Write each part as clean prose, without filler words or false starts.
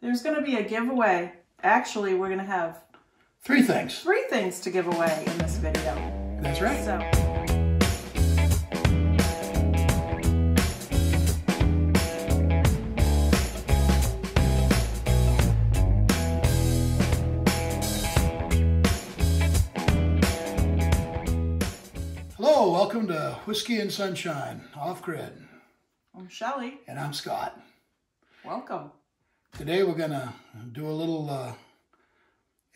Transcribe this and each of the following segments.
There's going to be a giveaway. Actually, we're going to have three things to give away in this video. That's right. So. Hello, welcome to Whiskey and Sunshine, Off Grid. I'm Shelley. And I'm Scott. Welcome. Today we're going to do a little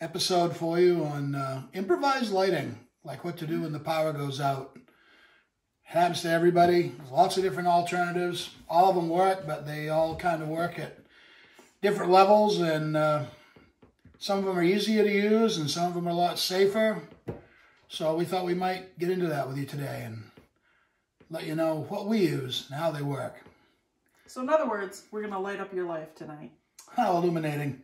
episode for you on improvised lighting, like what to do when the power goes out. It happens to everybody. There's lots of different alternatives. All of them work, but they all kind of work at different levels, and some of them are easier to use, and some of them are a lot safer. So we thought we might get into that with you today and let you know what we use and how they work. So in other words, we're going to light up your life tonight. How illuminating.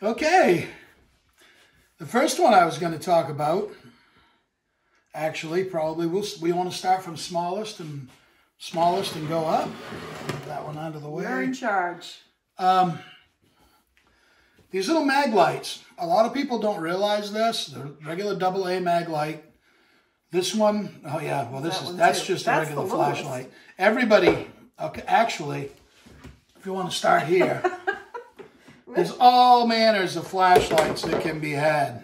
Okay. The first one I was going to talk about, actually, probably we want to start from smallest and go up. Put that one out of the way. We're in charge. These little Maglites, a lot of people don't realize this. The regular AA Maglite. This one, oh yeah, well that's just a regular flashlight. Everybody, okay, actually, if you want to start here, there's all manners of flashlights that can be had.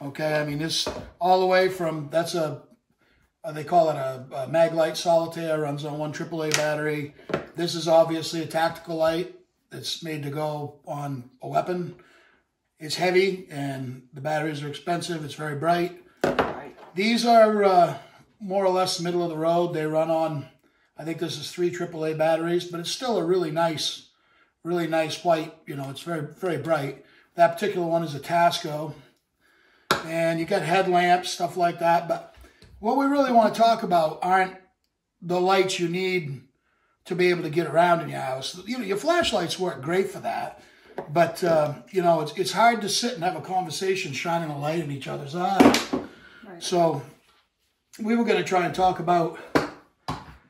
Okay, I mean this all the way from, that's a, they call it a Maglite solitaire, runs on one AAA battery. This is obviously a tactical light. It's made to go on a weapon. It's heavy and the batteries are expensive. It's very bright. Right. These are more or less middle of the road. They run on, I think this is 3 AAA batteries, but it's still a really nice light. You know, it's very, very bright. That particular one is a Tasco. And you got headlamps, stuff like that. But what we really want to talk about aren't the lights you need to be able to get around in your house. You know, your flashlights work great for that, but you know, it's hard to sit and have a conversation shining a light in each other's eyes. Right. So we were gonna try and talk about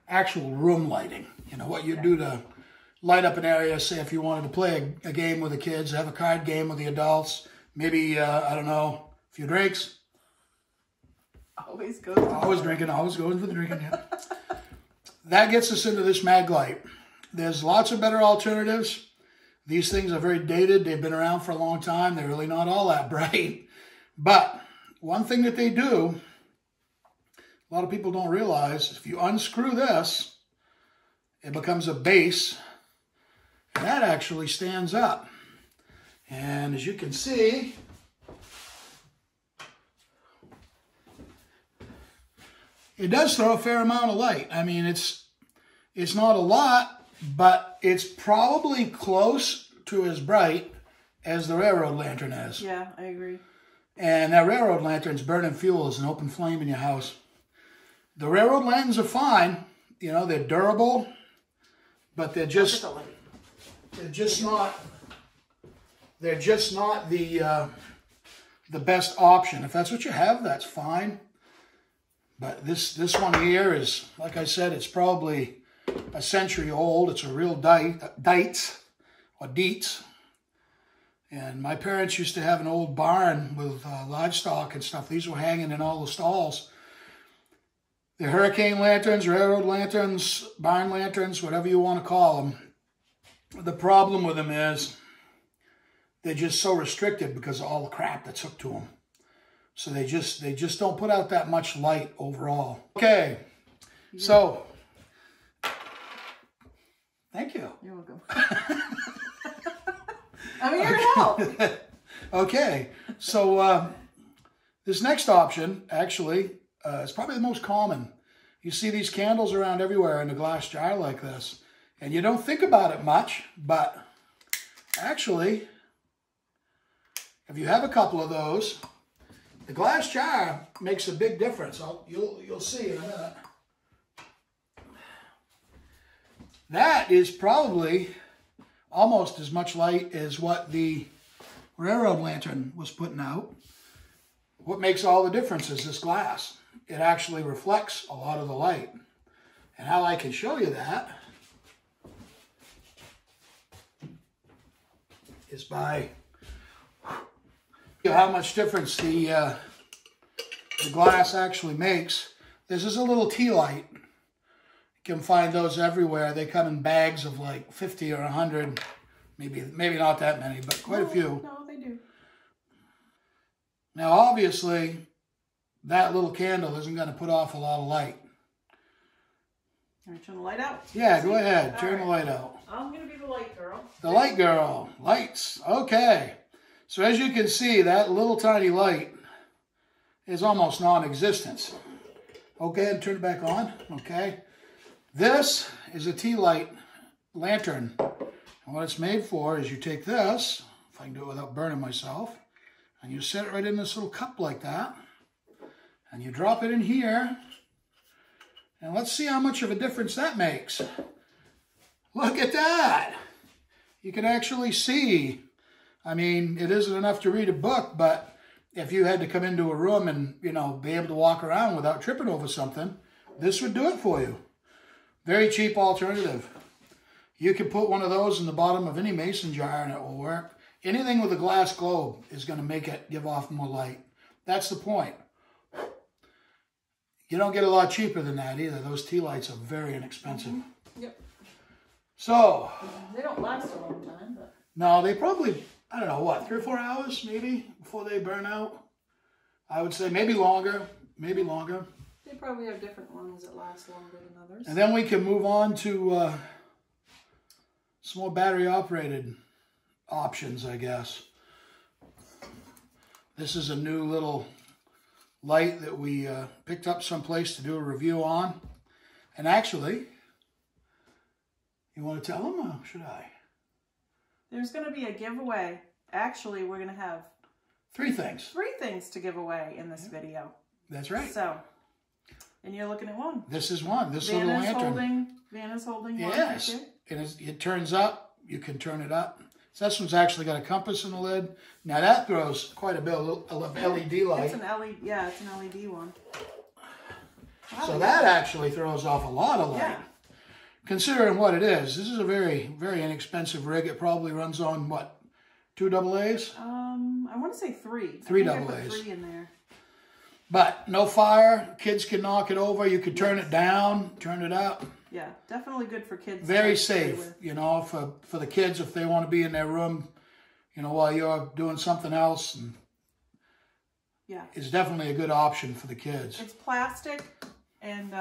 actual room lighting. You know, what you do to light up an area, say if you wanted to play a game with the kids, have a card game with the adults, maybe, I don't know, a few drinks. Always goes. Always drinking, always goes with the drinking, yeah. That gets us into this Maglite. There's lots of better alternatives. These things are very dated. They've been around for a long time. They're really not all that bright. But one thing that they do, a lot of people don't realize, if you unscrew this, it becomes a base. And that actually stands up. And as you can see, it does throw a fair amount of light. I mean, it's not a lot, but it's probably close to as bright as the railroad lantern is. Yeah, I agree. And that railroad lantern's burning fuel as an open flame in your house. The railroad lanterns are fine. You know, they're durable, but they're just not the best option. If that's what you have, that's fine. But this one here is, like I said, it's probably a century old. It's a real Dietz. And my parents used to have an old barn with livestock and stuff. These were hanging in all the stalls. The hurricane lanterns, railroad lanterns, barn lanterns, whatever you want to call them. The problem with them is they're just so restricted because of all the crap that's hooked to them. So they just don't put out that much light overall. Okay, so thank you. You're welcome. I'm here to help. Okay, so this next option actually is probably the most common. You see these candles around everywhere in a glass jar like this, and you don't think about it much, but actually, if you have a couple of those, the glass jar makes a big difference. You'll see in a minute. That is probably almost as much light as what the railroad lantern was putting out. What makes all the difference is this glass. It actually reflects a lot of the light. And how I can show you that is by how much difference the glass actually makes. This is a little tea light. You can find those everywhere. They come in bags of like 50 or 100. Maybe not that many, but quite a few. No, they do. Now, obviously, that little candle isn't going to put off a lot of light. Can I turn the light out? Yeah, go ahead. Turn the light out. I'm going to be the light girl. The light girl. Lights. Okay. So as you can see, that little tiny light is almost non-existent. Okay, and turn it back on. Okay. This is a tea light lantern. And what it's made for is you take this, if I can do it without burning myself, and you set it right in this little cup like that. And you drop it in here. And let's see how much of a difference that makes. Look at that. You can actually see. I mean, it isn't enough to read a book, but if you had to come into a room and, you know, be able to walk around without tripping over something, this would do it for you. Very cheap alternative. You can put one of those in the bottom of any mason jar and it will work. Anything with a glass globe is going to make it give off more light. That's the point. You don't get a lot cheaper than that either. Those tea lights are very inexpensive. Mm-hmm. Yep. So. They don't last a long time. But. No, they probably, I don't know, what, 3 or 4 hours maybe before they burn out? I would say maybe longer, maybe longer. They probably have different ones that last longer than others. And then we can move on to some more battery-operated options, I guess. This is a new little light that we picked up someplace to do a review on. And actually, you want to tell them or should I? There's going to be a giveaway. Actually, we're going to have three things to give away in this video. That's right. So, and you're looking at one. This is one. This little lantern. Vanna's holding one. Yes. And it turns up. You can turn it up. So this one's actually got a compass in the lid. Now that throws quite a bit of LED light. It's an LED, yeah, it's an LED one. Wow. So that actually throws off a lot of light. Yeah. Considering what it is, this is a very, very inexpensive rig. It probably runs on, what, 2 AAs? I want to say 3. 3 AAs. 3 in there. But no fire. Kids can knock it over. You could turn it down, turn it up. Yeah, definitely good for kids. Very safe, you know, for the kids if they want to be in their room, you know, while you're doing something else. And yeah. It's definitely a good option for the kids. It's plastic, and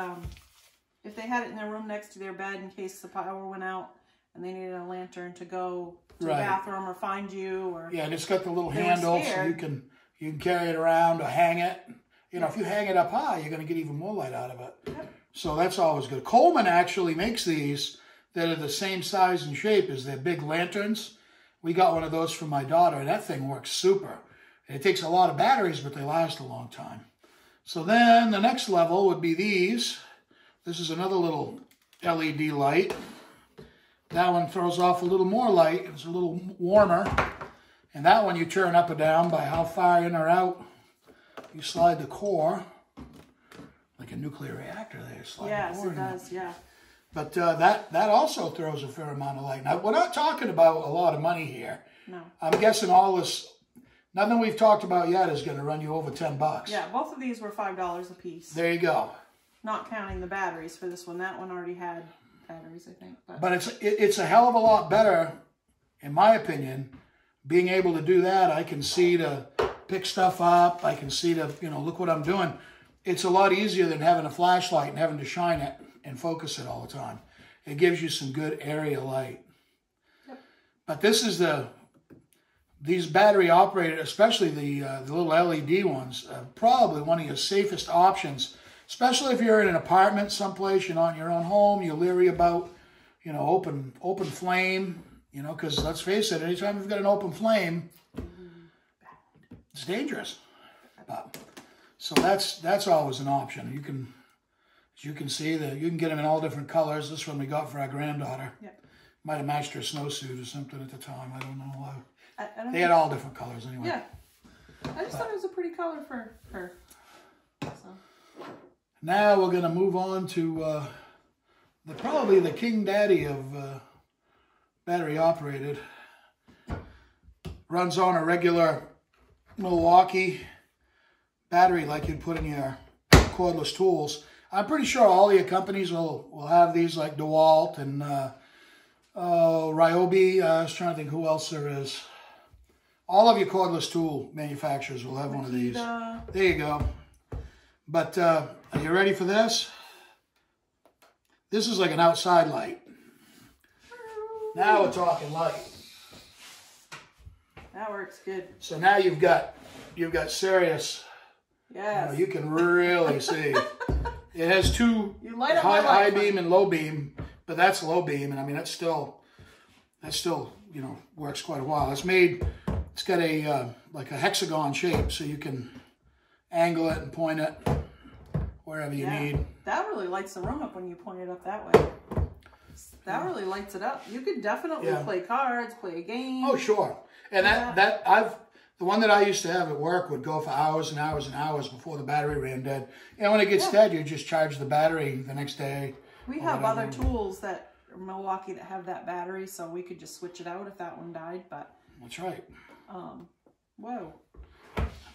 if they had it in their room next to their bed in case the power went out and they needed a lantern to go to the bathroom or find you. Or yeah, and it's got the little handle so you can carry it around or hang it. You know, if you hang it up high, you're going to get even more light out of it. Yep. So that's always good. Coleman actually makes these that are the same size and shape as their big lanterns. We got one of those for my daughter, and that thing works super. It takes a lot of batteries, but they last a long time. So then the next level would be these. This is another little LED light. That one throws off a little more light. It's a little warmer. And that one you turn up or down by how far in or out you slide the core. Like a nuclear reactor there. Yes, it does, yeah. But that also throws a fair amount of light. Now, we're not talking about a lot of money here. No. I'm guessing all this, nothing we've talked about yet is going to run you over $10. Yeah, both of these were $5 a piece. There you go. Not counting the batteries for this one. That one already had batteries, I think. But it's a hell of a lot better, in my opinion, being able to do that. I can see to pick stuff up. I can see to, you know, look what I'm doing. It's a lot easier than having a flashlight and having to shine it and focus it all the time. It gives you some good area light. Yep. But this is these battery operated, especially the little LED ones, are probably one of your safest options, especially if you're in an apartment someplace, you're not in your own home, you're leery about, you know, open flame, you know, because let's face it, anytime you've got an open flame, it's dangerous. But, so that's always an option. You can, as you can see, you can get them in all different colors. This one we got for our granddaughter. Yep. Might have matched her snowsuit or something at the time. I don't know. I don't they had all different colors anyway. Yeah. I just thought it was a pretty color for her. So. Now we're going to move on to probably the king daddy of battery operated. runs on a regular Milwaukee battery like you'd put in your cordless tools. I'm pretty sure all your companies will have these, like DeWalt and Ryobi. I was trying to think who else there is. All of your cordless tool manufacturers will have one of these. There you go. But are you ready for this? This is like an outside light. Now we're talking light. That works good. So now you've got serious. Yes. You know, you can really see. It has two high beam and low beam, but that's low beam, and I mean that's still you know, works quite a while. It's got a like a hexagon shape, so you can angle it and point it wherever you need. That really lights the room up when you point it up that way. That really lights it up. You could definitely play cards, play a game. Oh sure, and the one that I used to have at work would go for hours and hours and hours before the battery ran dead. And when it gets dead, you just charge the battery the next day. We have other tools that are Milwaukee that have that battery, so we could just switch it out if that one died. But that's right. Whoa.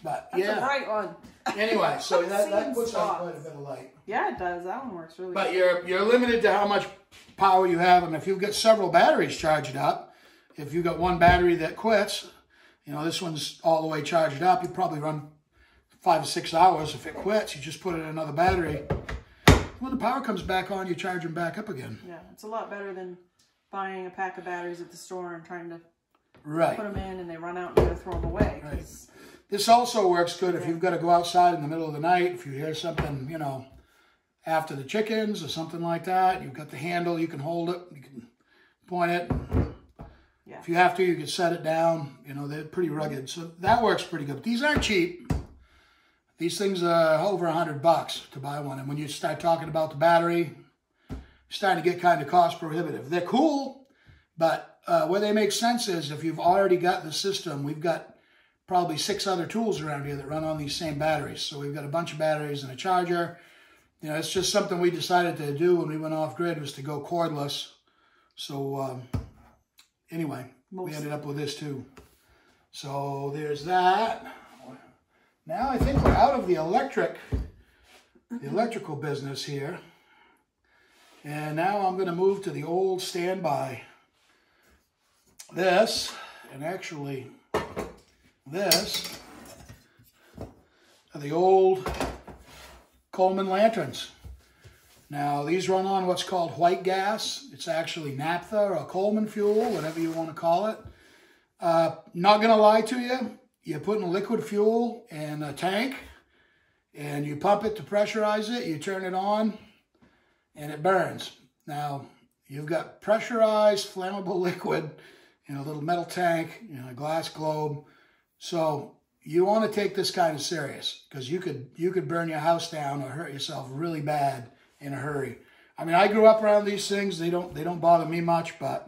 But that's a bright one. Anyway, so that puts out quite a bit of light. Yeah, it does. That one works really. But you're limited to how much power you have, and if you've got several batteries charged up, if you've got one battery that quits. You know, this one's all the way charged up. You probably run 5 or 6 hours. If it quits, you just put it in another battery. When the power comes back on, you charge them back up again. Yeah, it's a lot better than buying a pack of batteries at the store and trying to put them in and they run out and you gotta throw them away. Right. This also works good if you've got to go outside in the middle of the night. If you hear something, you know, after the chickens or something like that, you've got the handle. You can hold it. You can point it. Yeah. If you have to, you can set it down. You know, they're pretty rugged. So that works pretty good. But these aren't cheap. These things are over $100 to buy one. And when you start talking about the battery, you're starting to get kind of cost prohibitive. They're cool, but where they make sense is if you've already got the system. We've got probably 6 other tools around here that run on these same batteries. So we've got a bunch of batteries and a charger. You know, it's just something we decided to do when we went off grid, was to go cordless. So, anyway, we ended up with this too. So there's that. Now I think we're out of the electrical business here. And now I'm going to move to the old standby. This, and actually this, are the old Coleman lanterns. Now, these run on what's called white gas. It's actually naphtha or Coleman fuel, whatever you want to call it. Not going to lie to you, you're putting liquid fuel in a tank, and you pump it to pressurize it, you turn it on, and it burns. Now, you've got pressurized flammable liquid in a little metal tank, in a glass globe. So you want to take this kind of serious, because you could burn your house down or hurt yourself really bad in a hurry. I mean, I grew up around these things. They don't bother me much, but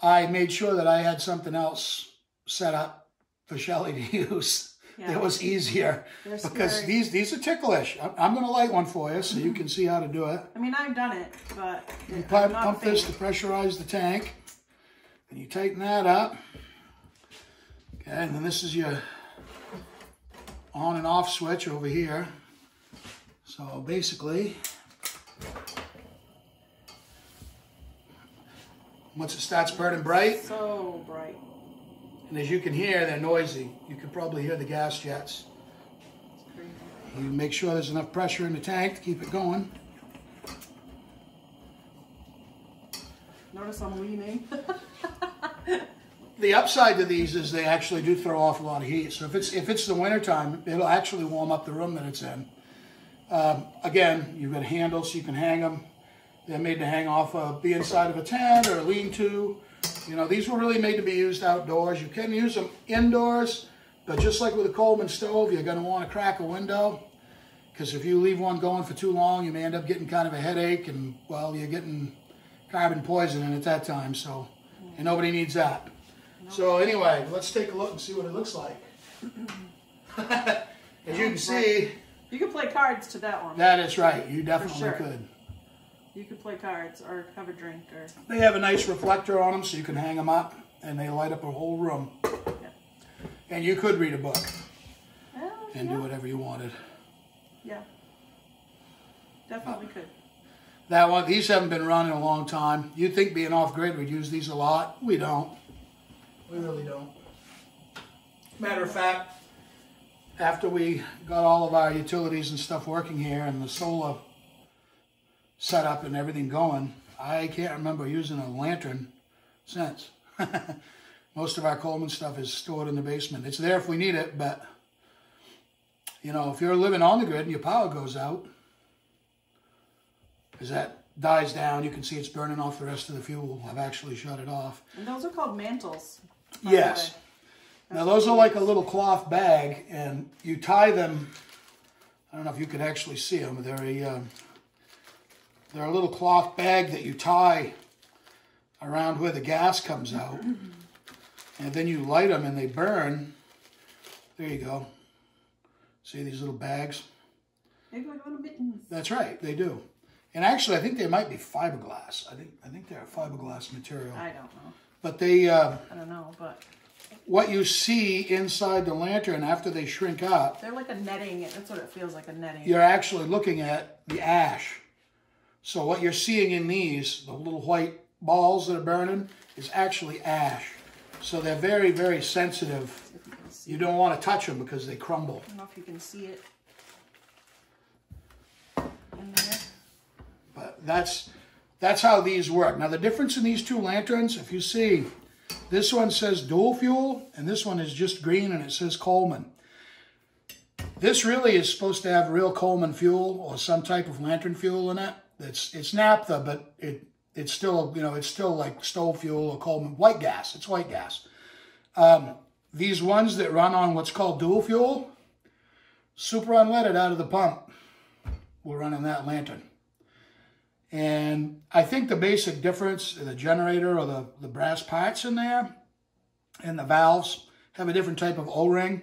I made sure that I had something else set up for Shelly to use. Yeah. That was easier, because these are ticklish. I'm going to light one for you so you can see how to do it. I mean, I've done it, but you pump this to pressurize the tank, and you tighten that up. Okay, and then this is your on and off switch over here. So basically, once it starts burning bright, so bright, and as you can hear, they're noisy. You can probably hear the gas jets. You make sure there's enough pressure in the tank to keep it going. Notice I'm leaning. The upside to these is they actually do throw off a lot of heat. So if it's the winter time, it'll actually warm up the room that it's in. Again, you've got handles, so you can hang them. They're made to hang off the inside of a tent or a lean-to. You know, these were really made to be used outdoors. You can use them indoors, but just like with a Coleman stove, you're going to want to crack a window, because if you leave one going for too long, you may end up getting kind of a headache, and, well, you're getting carbon poisoning at that time, so, and nobody needs that. No. So anyway, let's take a look and see what it looks like. As you can see... You can play cards to that one. That is right. You definitely could. You could play cards or have a drink. They have a nice reflector on them so you can hang them up. and they light up a whole room. Yep. And you could read a book and do whatever you wanted. Yeah, definitely could. That one, these haven't been running a long time. You'd think being off-grid we'd use these a lot. We don't. We really don't. Matter of fact, after we got all of our utilities and stuff working here and the solar set up and everything going, I can't remember using a lantern since. Most of our Coleman stuff is stored in the basement. It's there if we need it, but you know, if you're living on the grid and your power goes out, as that dies down, you can see it's burning off the rest of the fuel. I've actually shut it off. And those are called mantles. Yes. Now those are like a little cloth bag, and you tie them. I don't know if you can actually see them. They're a little cloth bag that you tie around where the gas comes out, and then you light them and they burn. There you go. See these little bags? They go like little mittens. That's right, they do. And actually, I think they might be fiberglass. I think they're a fiberglass material. I don't know. But they. I don't know, but. What you see inside the lantern after they shrink up. They're like a netting. That's what it feels like, a netting. You're actually looking at the ash. So what you're seeing in these, the little white balls that are burning, is actually ash. So they're very, very sensitive. You don't want to touch them because they crumble. I don't know if you can see it in there. But that's how these work. Now the difference in these two lanterns, if you see, this one says dual fuel and this one is just green and it says Coleman. This really is supposed to have real Coleman fuel or some type of lantern fuel in it. It's naphtha, but it's still, you know, it's still like stove fuel or Coleman white gas. It's white gas. These ones that run on what's called dual fuel, super unleaded out of the pump, will run in that lantern. And I think the basic difference, the generator or the brass parts in there and the valves have a different type of O-ring.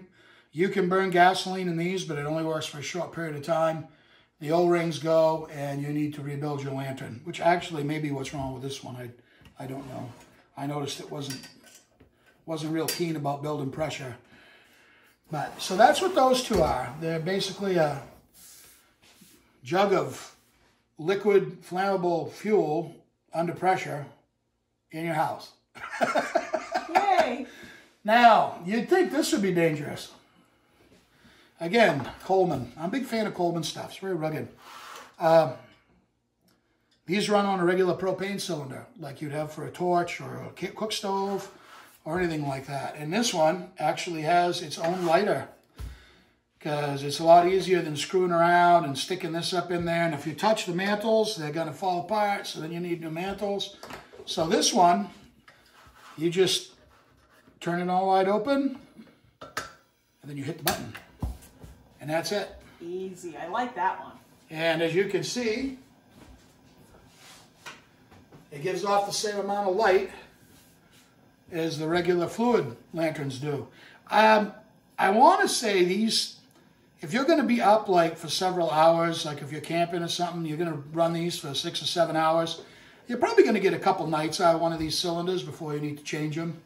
You can burn gasoline in these, but it only works for a short period of time. The O-rings go and you need to rebuild your lantern, which actually may be what's wrong with this one. I don't know. I noticed it wasn't real keen about building pressure. But so that's what those two are. They're basically a jug of liquid flammable fuel under pressure in your house. Yay! Now, you'd think this would be dangerous. Again, Coleman. I'm a big fan of Coleman stuff. It's very rugged. These run on a regular propane cylinder, like you'd have for a torch or a cook stove or anything like that. And this one actually has its own lighter, because it's a lot easier than screwing around and sticking this up in there. And if you touch the mantles, they're going to fall apart, so then you need new mantles. So this one, you just turn it all wide open, and then you hit the button. And that's it. Easy. I like that one. And as you can see, it gives off the same amount of light as the regular fluid lanterns do. I want to say these... If you're going to be up like for several hours, like if you're camping or something, you're going to run these for 6 or 7 hours. You're probably going to get a couple nights out of one of these cylinders before you need to change them.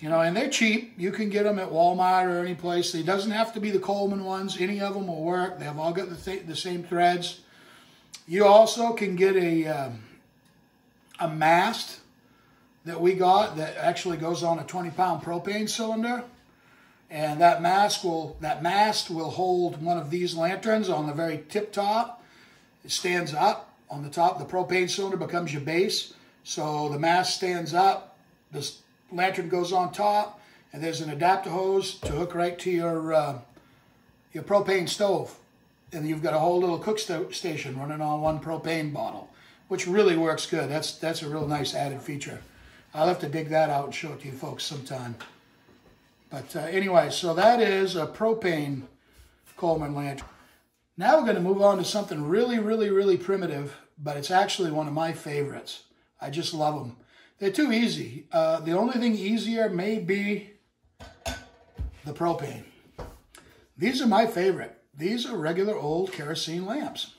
You know, and they're cheap. You can get them at Walmart or any place. It doesn't have to be the Coleman ones. Any of them will work. They've all got the same threads. You also can get a mast that we got that actually goes on a 20-pound propane cylinder. And that mast will hold one of these lanterns on the very tip top. It stands up on the top. The propane cylinder becomes your base. So the mast stands up. This lantern goes on top, and there's an adapter hose to hook right to your propane stove. And you've got a whole little cook station running on one propane bottle, which really works good. That's a real nice added feature. I'll have to dig that out and show it to you folks sometime. But anyway, so that is a propane Coleman lantern. Now we're going to move on to something really, really, really primitive, but it's actually one of my favorites. I just love them. They're too easy. The only thing easier may be the propane. These are my favorite. These are regular old kerosene lamps.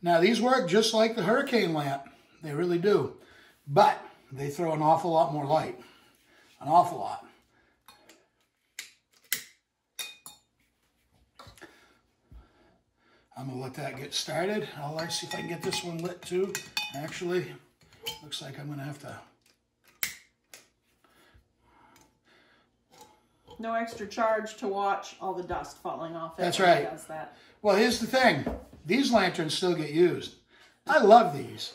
Now these work just like the hurricane lamp. They really do. But they throw an awful lot more light. an awful lot. I'm gonna let that get started. I'll see if I can get this one lit too. Actually, looks like I'm gonna have to. No extra charge to watch all the dust falling off. That's right. Does that. Well, here's the thing. These lanterns still get used. I love these.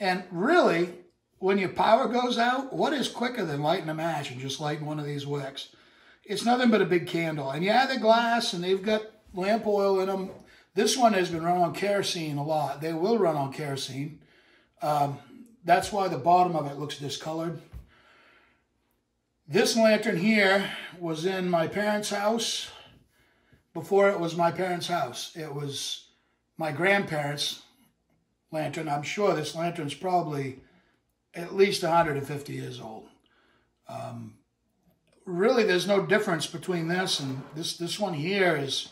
And really, when your power goes out, what is quicker than lighting a match and just lighting one of these wicks? It's nothing but a big candle. And yeah, they're glass and they've got lamp oil in them. This one has been run on kerosene a lot. They will run on kerosene. That's why the bottom of it looks discolored. This lantern here was in my parents' house before it was my parents' house. It was my grandparents' lantern. I'm sure this lantern's probably at least 150 years old. Really, there's no difference between this and this. This one here is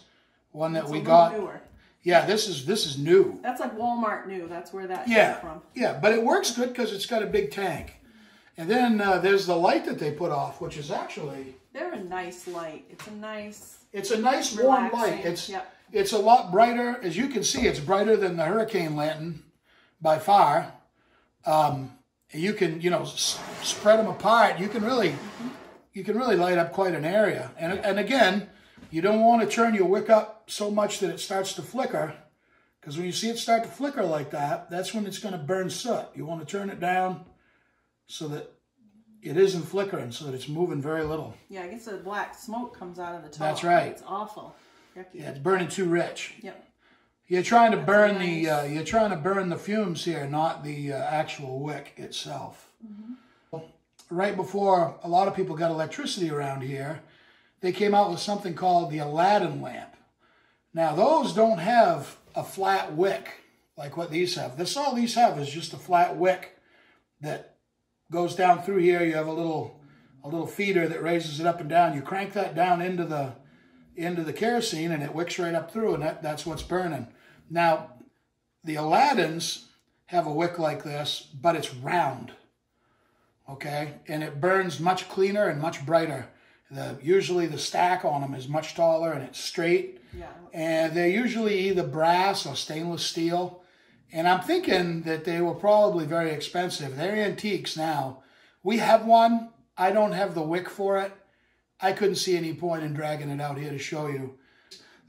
one that we got. Newer. Yeah, this is new. That's like Walmart new. That's where that came from. Yeah, but it works good because it's got a big tank. And then there's the light that they put off, which is actually... They're a nice light. It's a nice... It's a nice warm light. It's a lot brighter. As you can see, it's brighter than the hurricane lantern by far. You can, you know, spread them apart. You can really, light up quite an area. And again, you don't want to turn your wick up so much that it starts to flicker, because when you see it start to flicker like that, that's when it's going to burn soot. You want to turn it down so that it isn't flickering, so that it's moving very little. Yeah, I guess the black smoke comes out of the top. That's right. It's awful. Yucky. Yeah, it's burning too rich. Yep. You're trying to burn the you're trying to burn the fumes here, not the actual wick itself. Mm-hmm. Right before a lot of people got electricity around here, they came out with something called the Aladdin lamp. Now those don't have a flat wick like what these have. This all these have is just a flat wick that goes down through here. You have a little feeder that raises it up and down. You crank that down into the kerosene and it wicks right up through, and that's what's burning. Now, the Aladdins have a wick like this, but it's round, okay? And it burns much cleaner and much brighter. Usually the stack on them is much taller and it's straight. Yeah. And they're usually either brass or stainless steel. And I'm thinking that they were probably very expensive. They're antiques now. We have one. I don't have the wick for it. I couldn't see any point in dragging it out here to show you.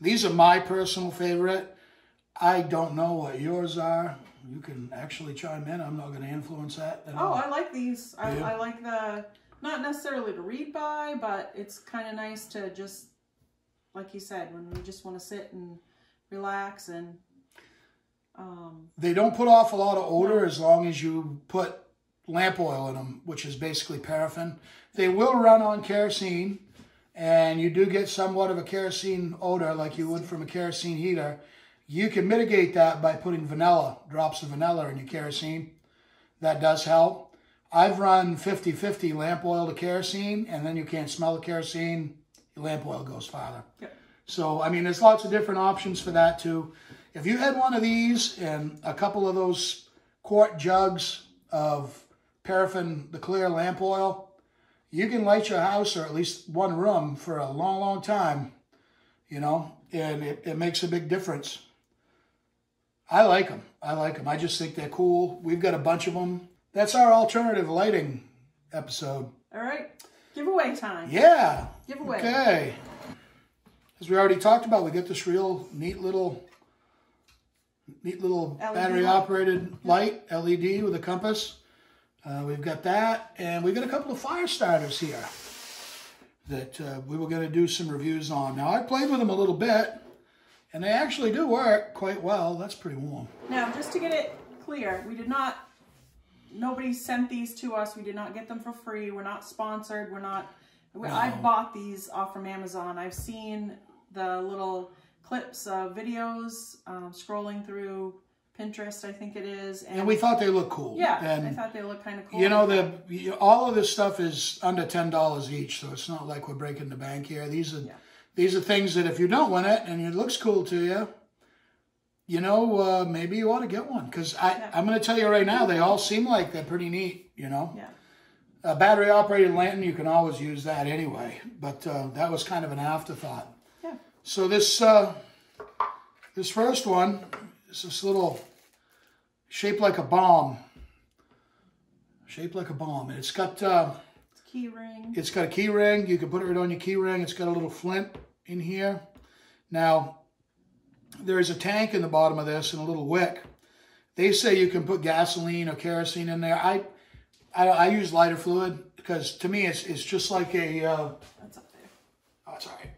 These are my personal favorite. I don't know what yours are. You can actually chime in. I'm not going to influence that at all. I like these. I like the, not necessarily to read by, but it's kind of nice to just, like you said, when we just want to sit and relax and... they don't put off a lot of odor as long as you put lamp oil in them, which is basically paraffin. They will run on kerosene, and you do get somewhat of a kerosene odor like you would from a kerosene heater. You can mitigate that by putting vanilla, drops of vanilla in your kerosene. That does help. I've run 50-50 lamp oil to kerosene, and then you can't smell the kerosene. Your lamp oil goes farther. Yep. So, I mean, there's lots of different options for that too. If you had one of these and a couple of those quart jugs of paraffin, the clear lamp oil, you can light your house or at least one room for a long, long time, you know, and it makes a big difference. I like them. I just think they're cool. We've got a bunch of them. That's our alternative lighting episode. All right. Giveaway time. Yeah. Giveaway. Okay. As we already talked about, we get this real neat little battery-operated light, LED with a compass. We've got that, and we've got a couple of fire starters here that we were going to do some reviews on. Now, I played with them a little bit, and they actually do work quite well. That's pretty warm. Now, just to get it clear, we did not, nobody sent these to us. We did not get them for free. We're not sponsored. We're not, I've bought these off from Amazon. I've seen the little... clips of videos, scrolling through Pinterest, I think it is. And we thought they looked cool. Yeah, and I thought they looked kind of cool. You know, all of this stuff is under $10 each, so it's not like we're breaking the bank here. These are things that if you don't win it and it looks cool to you, you know, maybe you ought to get one. Because I'm going to tell you right now, they all seem like they're pretty neat, you know. Yeah. A battery-operated lantern, you can always use that anyway, but that was kind of an afterthought. Yeah. So this this first one is this little shaped like a bomb. Shaped like a bomb, and it's got key ring. It's got a key ring. You can put it on your key ring. It's got a little flint in here. Now, there is a tank in the bottom of this and a little wick. They say you can put gasoline or kerosene in there. I use lighter fluid because to me it's just like a. That's up there. Oh, it's all right.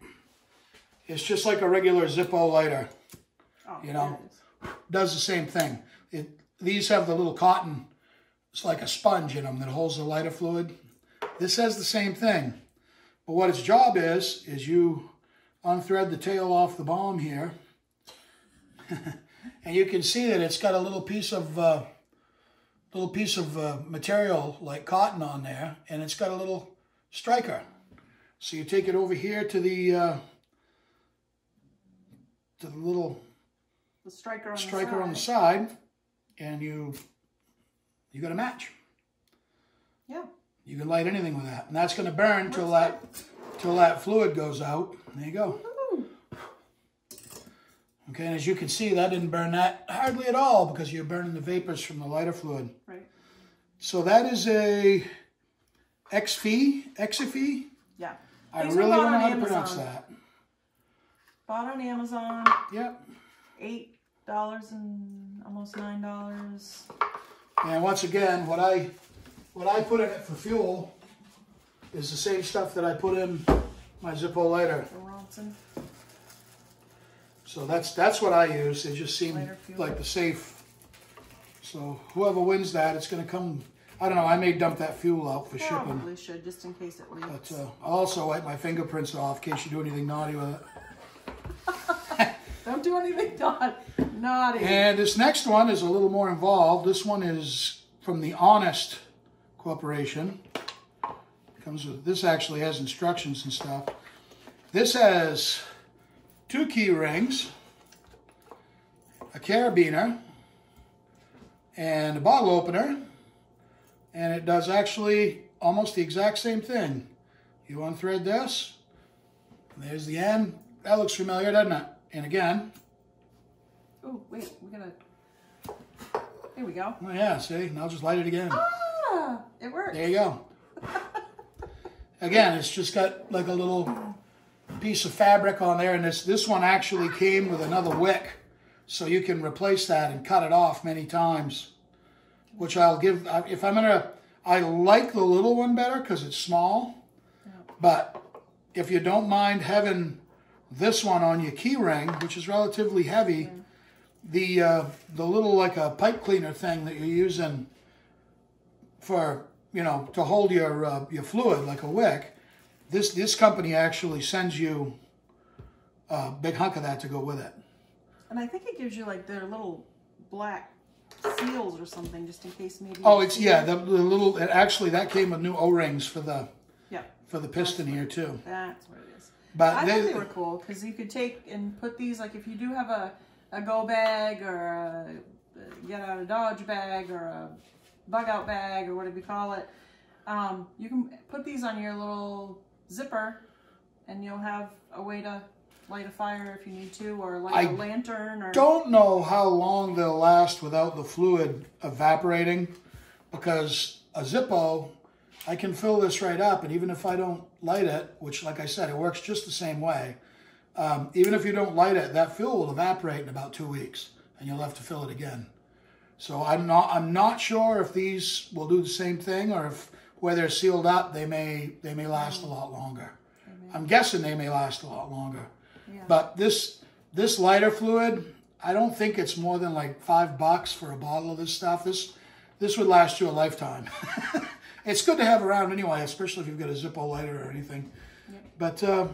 It's just like a regular Zippo lighter. Oh, you know, does the same thing. These have the little cotton. It's like a sponge in them that holds the lighter fluid. This has the same thing, but what its job is you unthread the tail off the bomb here, and you can see that it's got a little piece of material like cotton on there, and it's got a little striker. So you take it over here to the little striker on the side, and you got a match. Yeah. You can light anything with that, and that's going to burn till that fluid goes out. There you go. Ooh. Okay, and as you can see, that didn't burn that hardly at all because you're burning the vapors from the lighter fluid. Right. So that is a XFE. Yeah. I really don't know how to pronounce that. Bought on Amazon. Yep. $8 and almost $9. And once again, what I put in it for fuel is the same stuff that I put in my Zippo lighter. So that's what I use. It just seemed like the safe. So whoever wins that, it's going to come. I don't know. I may dump that fuel out for shipping. Probably should, just in case it leaks. But I'll also wipe my fingerprints off in case you do anything naughty with it. Don't do anything naughty. And this next one is a little more involved. This one is from the Honest Corporation. Comes with, this actually has instructions and stuff. This has two key rings, a carabiner, and a bottle opener, and it does actually almost the exact same thing. You unthread this, and there's the end. That looks familiar, doesn't it? And again. Oh, wait, we're gonna, here we go. Oh yeah, see, now just light it again. Ah, it worked. There you go. Again, it's just got like a little piece of fabric on there, and this one actually came with another wick, so you can replace that and cut it off many times, which I'll give, if I'm gonna, I like the little one better because it's small, but if you don't mind having this one on your key ring, which is relatively heavy, the little like a pipe cleaner thing that you're using for, you know, to hold your fluid like a wick, this company actually sends you a big hunk of that to go with it. And I think it gives you like their little black seals or something, just in case maybe. Oh, it's yeah, the little. It actually, that came with new O-rings for the for the piston here too. That's what it is. But I thought they were cool because you could take and put these, like if you do have a go bag or a get out of Dodge bag or a bug out bag or whatever you call it, you can put these on your little zipper and you'll have a way to light a fire if you need to, or light a lantern. Or don't know how long they'll last without the fluid evaporating, because a Zippo, I can fill this right up, and even if I don't light it, which like I said, it works just the same way, even if you don't light it, that fuel will evaporate in about 2 weeks and you'll have to fill it again. So I'm not sure if these will do the same thing, or if where they're sealed up, they may last a lot longer. I'm guessing they may last a lot longer. Yeah. But this lighter fluid, I don't think it's more than like $5 for a bottle of this stuff. This would last you a lifetime. It's good to have around anyway, especially if you've got a Zippo lighter or anything. Yep. But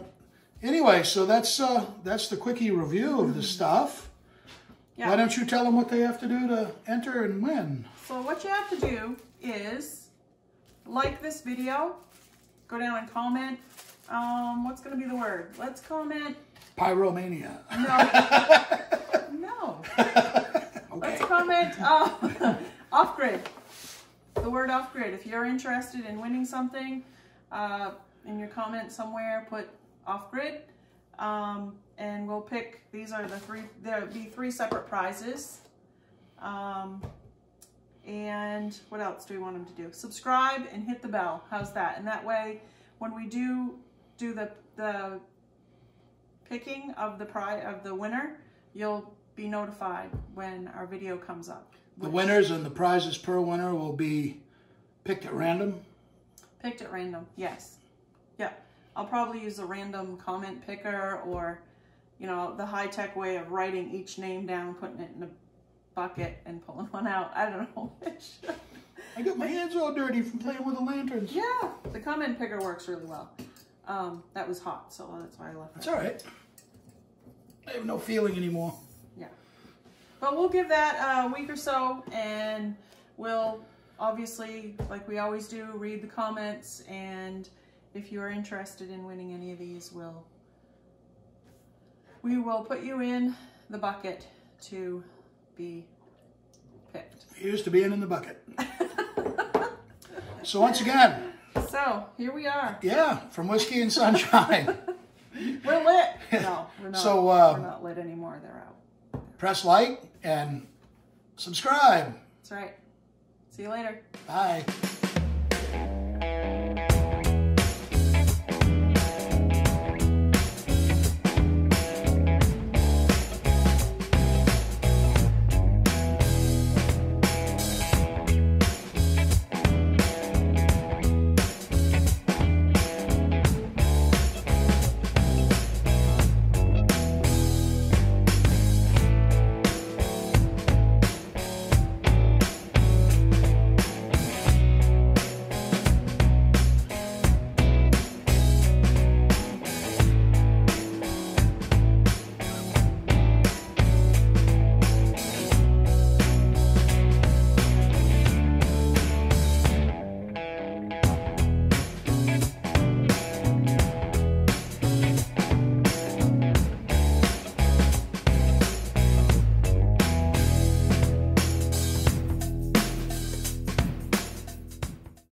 anyway, so that's the quickie review of this stuff. Yeah. Why don't you tell them what they have to do to enter and win? So what you have to do is like this video, go down and comment. What's going to be the word? Let's comment. Pyromania. No. No. Okay. Let's comment off-grid. the word off grid. If you're interested in winning something, in your comment somewhere, put off grid, and we'll pick. These are the three. There'll be three separate prizes. And what else do we want them to do? Subscribe and hit the bell. How's that? And that way, when we do the picking of the prize of the winner, you'll be notified when our video comes up. The winners and the prizes per winner will be picked at random? Picked at random, yes. Yeah, I'll probably use a random comment picker or, you know, the high-tech way of writing each name down, putting it in a bucket and pulling one out. I don't know which. I got my hands all dirty from playing with the lanterns. Yeah, the comment picker works really well. That was hot, so that's why I left it. It's all right. I have no feeling anymore. Yeah. But we'll give that a week or so, and we'll obviously, like we always do, read the comments, and if you're interested in winning any of these, we will put you in the bucket to be picked. Here's to being in the bucket. So once again. So, here we are. Yeah, from Whiskey and Sunshine. We're lit. No, we're not, so, we're not lit anymore. They're out. Press like and subscribe. That's right. See you later. Bye.